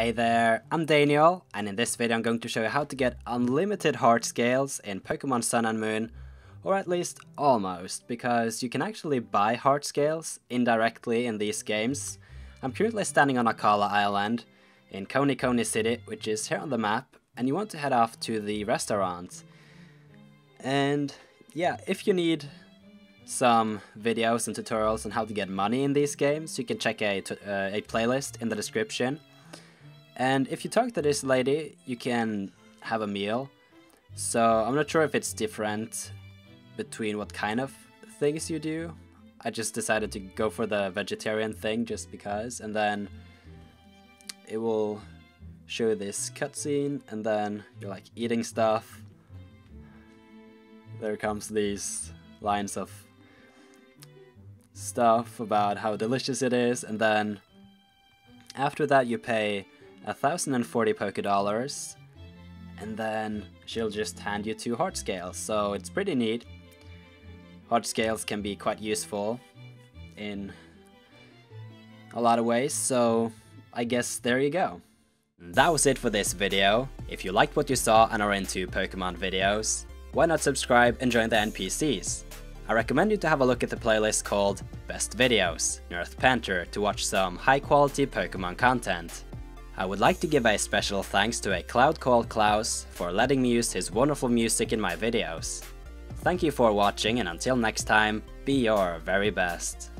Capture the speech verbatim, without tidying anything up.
Hey there, I'm Daniel, and in this video I'm going to show you how to get unlimited heart scales in Pokemon Sun and Moon, or at least almost, because you can actually buy heart scales indirectly in these games. I'm currently standing on Akala Island in Konikoni City, which is here on the map, and you want to head off to the restaurant. And yeah, if you need some videos and tutorials on how to get money in these games, you can check a, uh, a playlist in the description. And if you talk to this lady, you can have a meal. So I'm not sure if it's different between what kind of things you do. I just decided to go for the vegetarian thing just because, and then it will show this cutscene, and then you're like eating stuff. There comes these lines of stuff about how delicious it is, and then after that you pay one thousand forty Pokedollars, and then she'll just hand you two heart scales, so it's pretty neat. Heart scales can be quite useful in a lot of ways, so I guess there you go. That was it for this video. If you liked what you saw and are into Pokemon videos, why not subscribe and join the N P Cs? I recommend you to have a look at the playlist called Best Videos, Nirth Panter, to watch some high-quality Pokemon content. I would like to give a special thanks to a cloud called Klaus for letting me use his wonderful music in my videos. Thank you for watching, and until next time, be your very best.